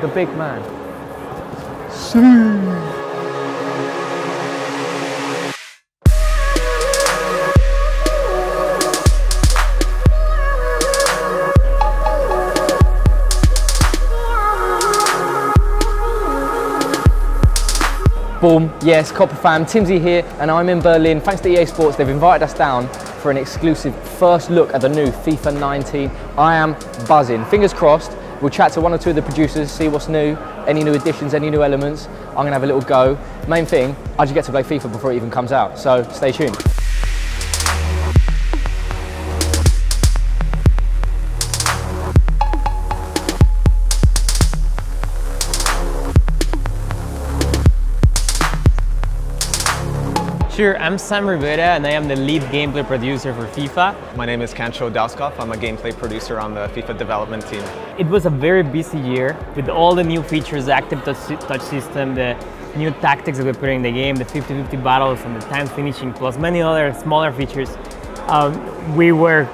the big man. See. Boom, yes, Copper Fam, Timbsy here, and I'm in Berlin. Thanks to EA Sports, they've invited us down for an exclusive first look at the new FIFA 19. I am buzzing, fingers crossed. We'll chat to one or two of the producers, see what's new, any new additions, any new elements. I'm gonna have a little go. Main thing, I just get to play FIFA before it even comes out, so stay tuned. Sure, I'm Sam Rivera and I am the lead gameplay producer for FIFA. My name is Kancho Dalskov. I'm a gameplay producer on the FIFA development team. It was a very busy year with all the new features, the active touch system, the new tactics that we're putting in the game, the 50-50 battles and the time finishing, plus many other smaller features. We were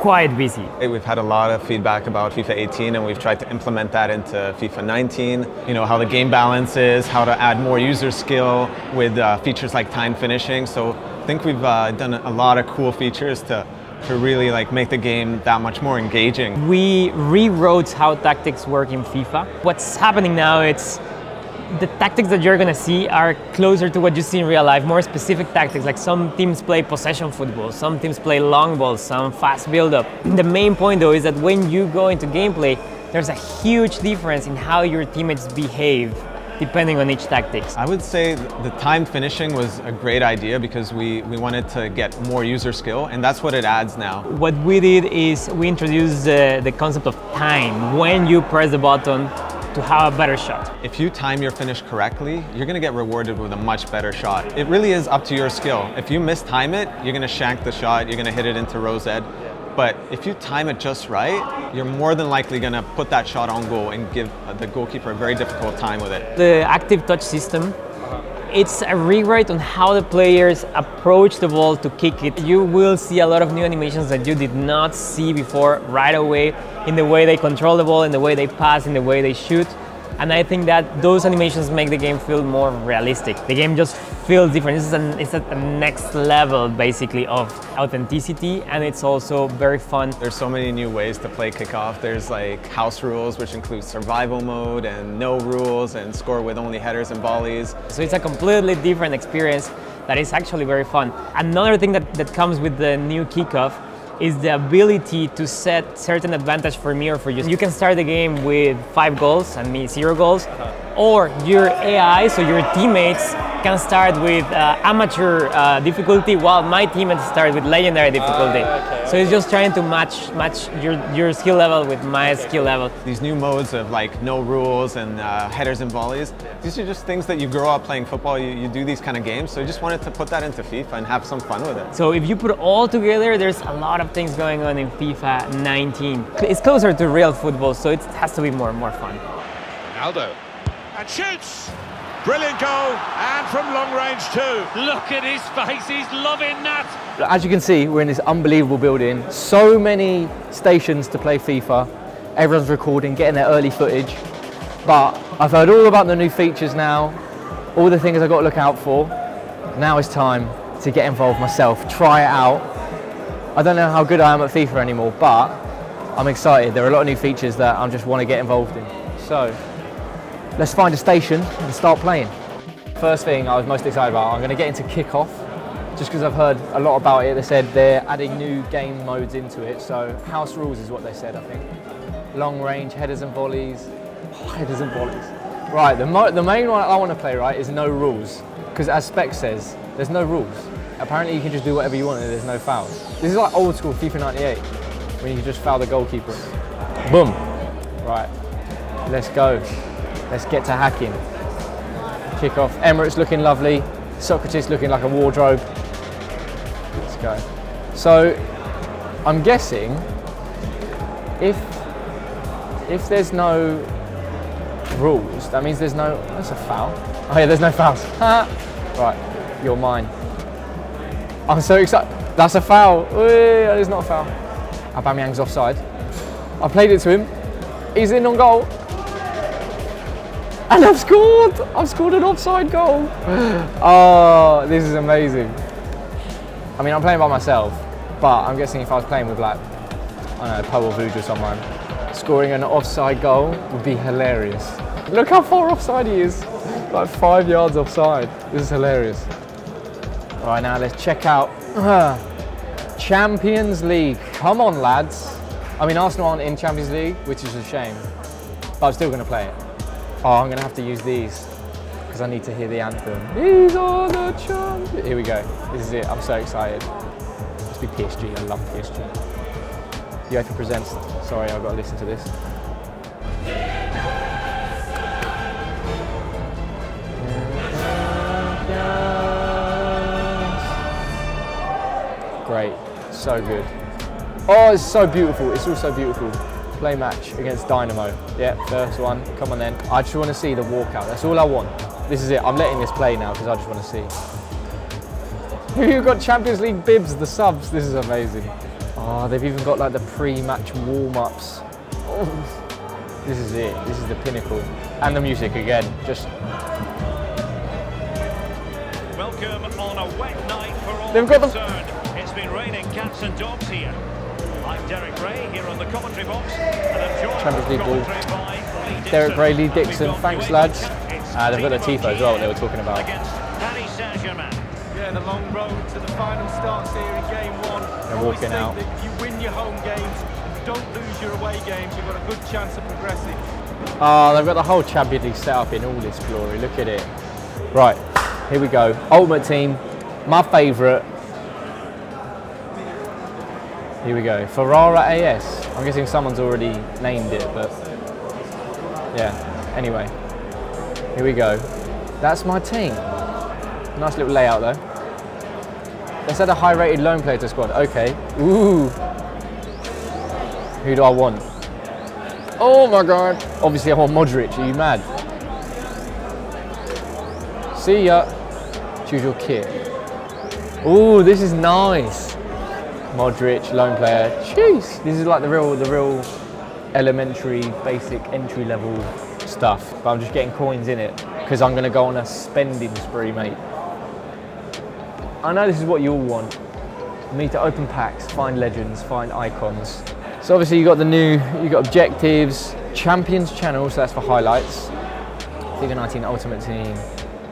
quite busy. We've had a lot of feedback about FIFA 18 and we've tried to implement that into FIFA 19. You know, how the game balance is, how to add more user skill with features like time finishing. So I think we've done a lot of cool features to really like make the game that much more engaging. We rewrote how tactics work in FIFA. What's happening now, it's the tactics that you're gonna see are closer to what you see in real life, more specific tactics, like some teams play possession football, some teams play long balls, some fast build-up. The main point though is that when you go into gameplay, there's a huge difference in how your teammates behave depending on each tactics. I would say the time finishing was a great idea because we wanted to get more user skill and that's what it adds now. What we did is we introduced the concept of time, when you press the button, to have a better shot. If you time your finish correctly, you're gonna get rewarded with a much better shot. It really is up to your skill. If you mistime it, you're gonna shank the shot, you're gonna hit it into Rose Ed. But if you time it just right, you're more than likely gonna put that shot on goal and give the goalkeeper a very difficult time with it. The active touch system, it's a rewrite on how the players approach the ball to kick it. You will see a lot of new animations that you did not see before right away in the way they control the ball, in the way they pass, in the way they shoot. And I think that those animations make the game feel more realistic. The game just feels different. It's at the next level, basically, of authenticity, and it's also very fun. There's so many new ways to play kickoff. There's like house rules, which includes survival mode and no rules and score with only headers and volleys. So it's a completely different experience that is actually very fun. Another thing that comes with the new kickoff is the ability to set certain advantage for me or for you. You can start the game with 5 goals and me 0 goals, or your AI, so your teammates, can start with amateur difficulty while my teammates start with legendary difficulty. Okay, so it's just trying to match your skill level with my skill level. These new modes of like no rules and headers and volleys, these are just things that you grow up playing football, you do these kind of games, so I just wanted to put that into FIFA and have some fun with it. So if you put it all together, there's a lot of things going on in FIFA 19. It's closer to real football, so it has to be more fun. Ronaldo, and shoots! Brilliant goal, and from long range too. Look at his face, he's loving that. As you can see, we're in this unbelievable building. So many stations to play FIFA. Everyone's recording, getting their early footage. But I've heard all about the new features now, all the things I've got to look out for. Now it's time to get involved myself, try it out. I don't know how good I am at FIFA anymore, but I'm excited. There are a lot of new features that I just want to get involved in. So, let's find a station and start playing. First thing I was most excited about, I'm going to get into kickoff, just because I've heard a lot about it. They said they're adding new game modes into it, so house rules is what they said, I think. Long range, headers and volleys. Oh, headers and volleys. Right, the main one I want to play, right, is no rules, because as Spec says, there's no rules. Apparently you can just do whatever you want and there's no fouls. This is like old school FIFA 98, when you can just foul the goalkeeper. Boom. Right, let's go. Let's get to hacking. Kick off. Emirates looking lovely. Socrates looking like a wardrobe. Let's go. So I'm guessing if there's no rules, that means there's no... That's a foul. Oh yeah, there's no fouls. Right, you're mine. I'm so excited. That's a foul. Ooh, that is not a foul. Aubameyang's offside. I played it to him. He's in on goal. And I've scored! I've scored an offside goal. Oh, this is amazing. I mean, I'm playing by myself, but I'm guessing if I was playing with, like, I don't know, Powell Vujic or someone, scoring an offside goal would be hilarious. Look how far offside he is. Like 5 yards offside. This is hilarious. All right, now let's check out Champions League. Come on, lads. I mean, Arsenal aren't in Champions League, which is a shame, but I'm still going to play it. Oh, I'm going to have to use these because I need to hear the anthem. These are the champions. Here we go. This is it. I'm so excited. Must be PSG. I love PSG. UEFA presents. Sorry, I've got to listen to this. Great, so good. Oh, it's so beautiful. It's all so beautiful. Play match against Dynamo. Yeah, first one. Come on then. I just want to see the walkout. That's all I want. This is it. I'm letting this play now because I just want to see. Who got Champions League bibs? The subs. This is amazing. Oh, they've even got like the pre-match warm-ups. Oh, this is it. This is the pinnacle. And the music again. Just. Welcome on a wet night for all. They've got the. It's been raining cats and dogs here. I'm Derek Gray here on the commentary box. Champions League ball. Derek Gray, Lee Dixon. Thanks, lads. They've got the Tifo as well, they were talking about. Yeah, the long road to the final starts here in game one. They're walking out. If you win your home games, don't lose your away games, you've got a good chance of progressing. Oh, they've got the whole Champions League set up in all this glory. Look at it. Right, here we go. Ultimate team, my favourite. Here we go, Ferrara AS. I'm guessing someone's already named it, but yeah, anyway. Here we go. That's my team. Nice little layout though. Let's add a high-rated loan player to squad, okay. Ooh. Who do I want? Oh my God. Obviously I want Modric, are you mad? See ya. Choose your kit. Ooh, this is nice. Modric, lone player. Jeez, this is like the real elementary, basic, entry-level stuff. But I'm just getting coins in it because I'm going to go on a spending spree, mate. I know this is what you all want. Me to open packs, find legends, find icons. So obviously you got the new, you got objectives, Champions Channel, so that's for highlights. FIFA 19 Ultimate Team.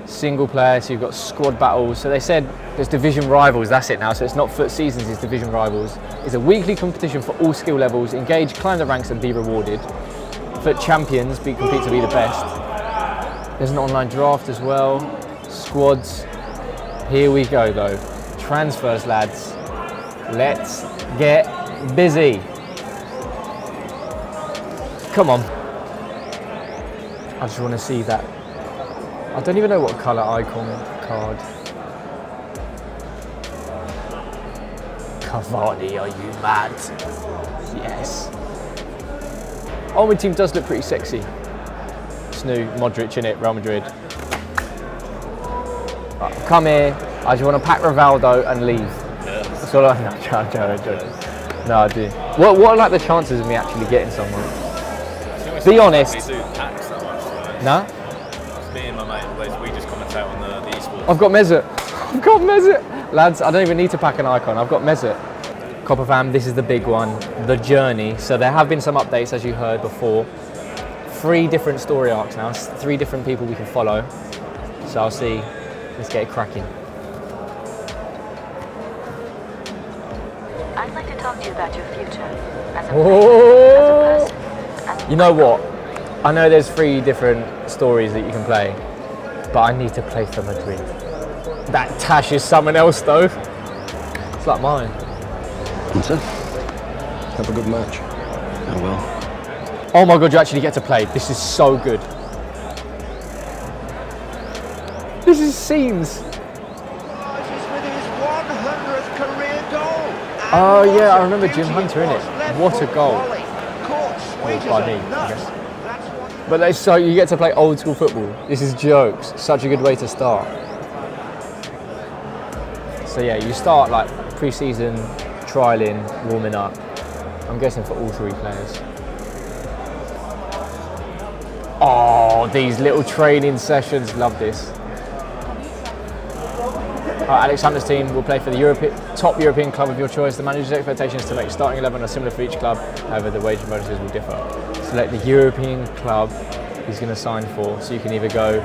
Single player, so you've got squad battles. So they said there's division rivals, that's it now. So it's not foot seasons, it's division rivals. It's a weekly competition for all skill levels. Engage, climb the ranks and be rewarded. Foot champions, compete to be the best. There's an online draft as well. Squads. Here we go though. Transfers, lads. Let's get busy. Come on. I just want to see that. I don't even know what colour icon card. Cavani, are you mad? Yes. Oh, my team does look pretty sexy. It's new, Modric in it, Real Madrid. Right, come here. I just want to pack Rivaldo and leave. Yes. That's all I know. No, I do. What are like the chances of me actually getting someone? Be honest. No? Me and my mate, we just commentate on the esports. I've got Mesut. I've got Mesut. Lads, I don't even need to pack an icon. I've got Mesut. Copper fam, this is the big one, the journey. So there have been some updates, as you heard before. 3 different story arcs now. 3 different people we can follow. So I'll see. Let's get it cracking. I'd like to talk to you about your future. As a player, as a person, as a you know what? I know there's 3 different stories that you can play, but I need to play for Madrid. That Tash is someone else though. It's like mine. That's it. Have a good match. I will. Oh my God, you actually get to play. This is so good. This is scenes. With his 100th career goal. Oh yeah, I remember Jim Hunter in it. What a goal. Oh, by me, I guess. But they, so you get to play old school football. This is jokes. Such a good way to start. So yeah, you start like pre-season, trialing, warming up. I'm guessing for all 3 players. Oh, Oh, these little training sessions, love this. Right, Alexander's team will play for the top European club of your choice. The manager's expectations to make starting 11 are similar for each club, however the wage and bonuses will differ. Select the European club he's going to sign for, so you can either go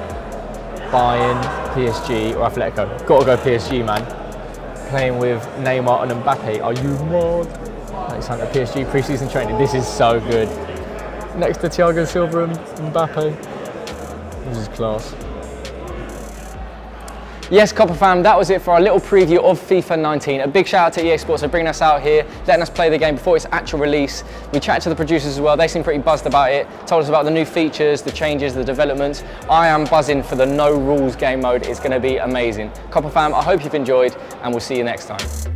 Bayern, PSG or Atletico. Got to go PSG, man. Playing with Neymar and Mbappe, are you mad? Alexander, PSG pre-season training, this is so good. Next to Thiago Silva and Mbappe, this is class. Yes, Copper fam, that was it for our little preview of FIFA 19. A big shout out to EA Sports for bringing us out here, letting us play the game before its actual release. We chatted to the producers as well, they seemed pretty buzzed about it, told us about the new features, the changes, the developments. I am buzzing for the no rules game mode, it's going to be amazing. Copper fam, I hope you've enjoyed and we'll see you next time.